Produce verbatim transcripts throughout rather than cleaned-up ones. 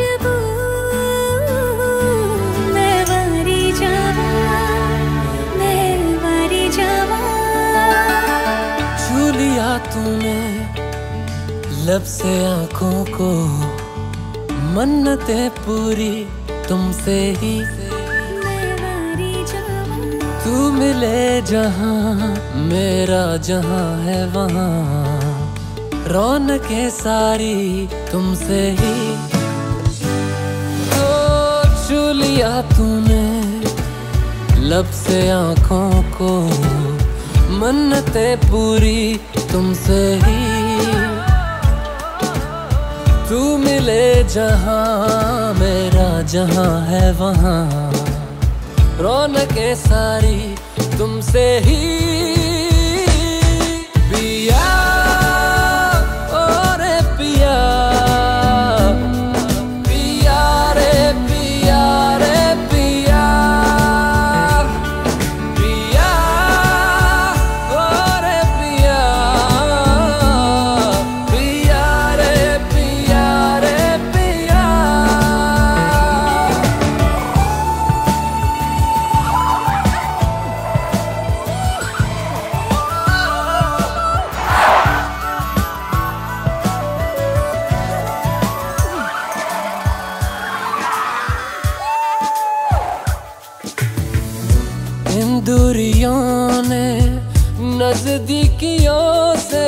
खुशबू मैं वारी जावा, मैं वारी जावा। छू लिया तूने लब से आंखों को, मन्नतें पूरी तुमसे ही। तू मिले जहाँ मेरा जहाँ है वहाँ, रौनकें सारी तुमसे ही। तो छू लिया तूने लब से आँखों को, मन्नतें पूरी तुमसे ही। तू मिले जहाँ मेरा जहाँ है वहाँ, रौनकें सारी तुमसे ही। पिया ओ रे पिया, पिया रे पिया रे पिया, पिया ओ रे पिया, पिया रे पिया रे पिया। इन दूरियों ने नजदीकियों से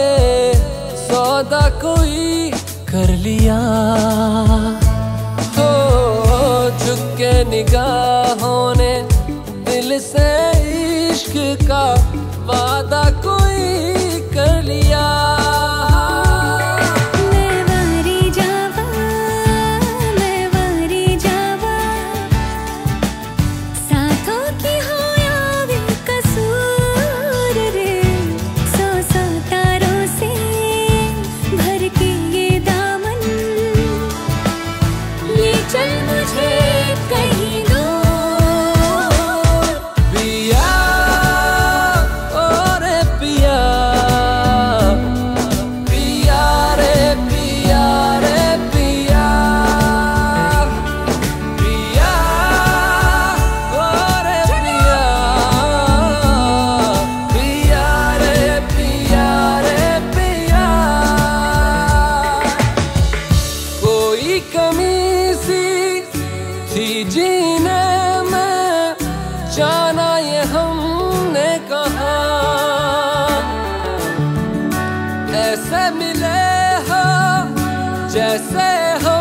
सौदा कोई कर लिया। हो झुक के निगाहों ने दिल से इश्क का वादा कोई कर लिया। मैं वारी जावा, मैं वारी जावा, साथों की हो जाना ये हमने कहा, ऐसे मिले हो जैसे हो।